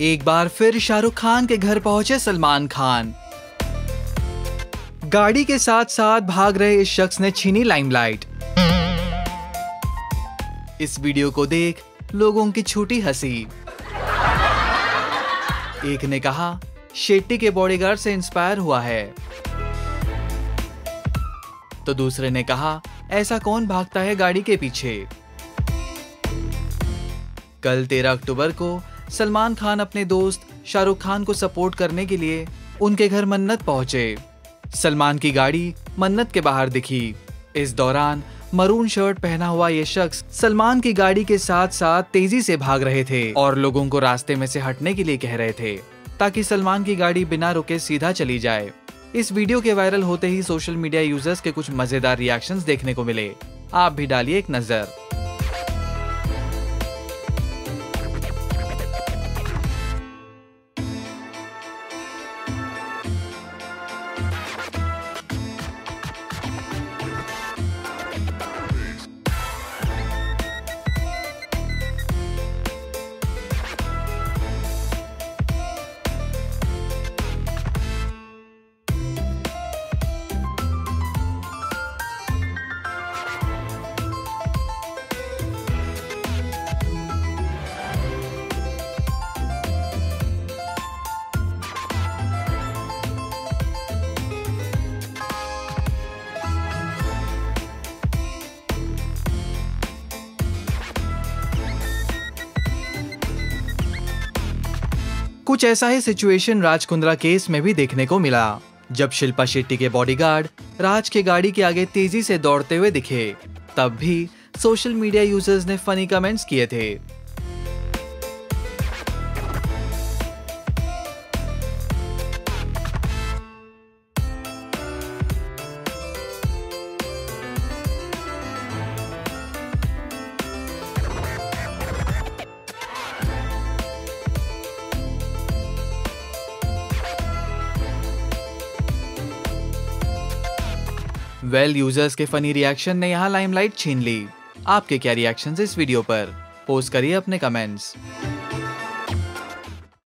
एक बार फिर शाहरुख खान के घर पहुंचे सलमान खान। गाड़ी के साथ साथ भाग रहे इस शख्स ने छीनी लाइमलाइट। इस वीडियो को देख लोगों की छूटी हंसी। एक ने कहा, शेट्टी के बॉडीगार्ड से इंस्पायर हुआ है, तो दूसरे ने कहा, ऐसा कौन भागता है गाड़ी के पीछे। कल 13 अक्टूबर को सलमान खान अपने दोस्त शाहरुख खान को सपोर्ट करने के लिए उनके घर मन्नत पहुंचे। सलमान की गाड़ी मन्नत के बाहर दिखी। इस दौरान मरून शर्ट पहना हुआ ये शख्स सलमान की गाड़ी के साथ साथ तेजी से भाग रहे थे और लोगों को रास्ते में से हटने के लिए कह रहे थे ताकि सलमान की गाड़ी बिना रुके सीधा चली जाए। इस वीडियो के वायरल होते ही सोशल मीडिया यूजर्स के कुछ मजेदार रिएक्शंस देखने को मिले। आप भी डालिए एक नजर। कुछ ऐसा ही सिचुएशन राजकुंड्रा केस में भी देखने को मिला, जब शिल्पा शेट्टी के बॉडीगार्ड राज के गाड़ी के आगे तेजी से दौड़ते हुए दिखे। तब भी सोशल मीडिया यूजर्स ने फनी कमेंट्स किए थे। वेल, यूजर्स के फनी रिएक्शन ने यहाँ लाइमलाइट छीन ली। आपके क्या रिएक्शंस इस वीडियो पर? पोस्ट करिए अपने कमेंट्स।